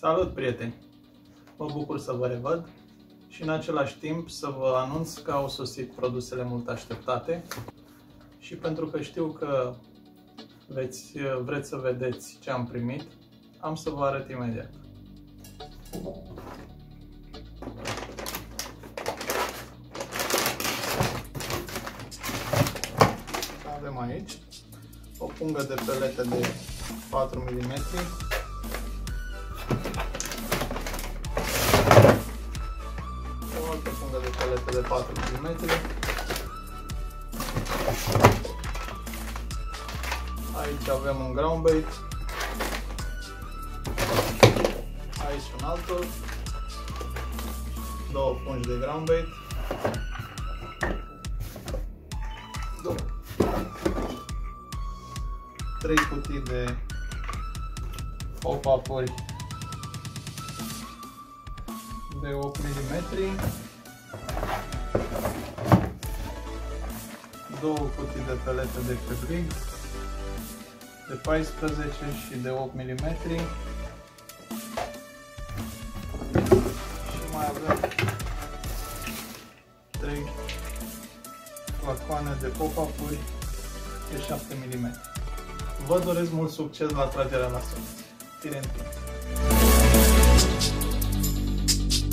Salut, prieteni! Mă bucur să vă revăd și în același timp să vă anunț că au sosit produsele mult așteptate și pentru că știu că vreți să vedeți ce am primit, am să vă arăt imediat. Avem aici o pungă de pelete de 4 mm, o altă pungă de pelete de 4 mm, aici avem un ground bait, aici un altul, două pungi de ground bait, trei cutii de pop-up-uri de 8 mm, două cutii de pelete de crebrig de 14 și de 8 mm și mai avem 3 flacoane de pop-up-uri de 7 mm. Vă doresc mult succes la tragerea la sorți. Tire în timp!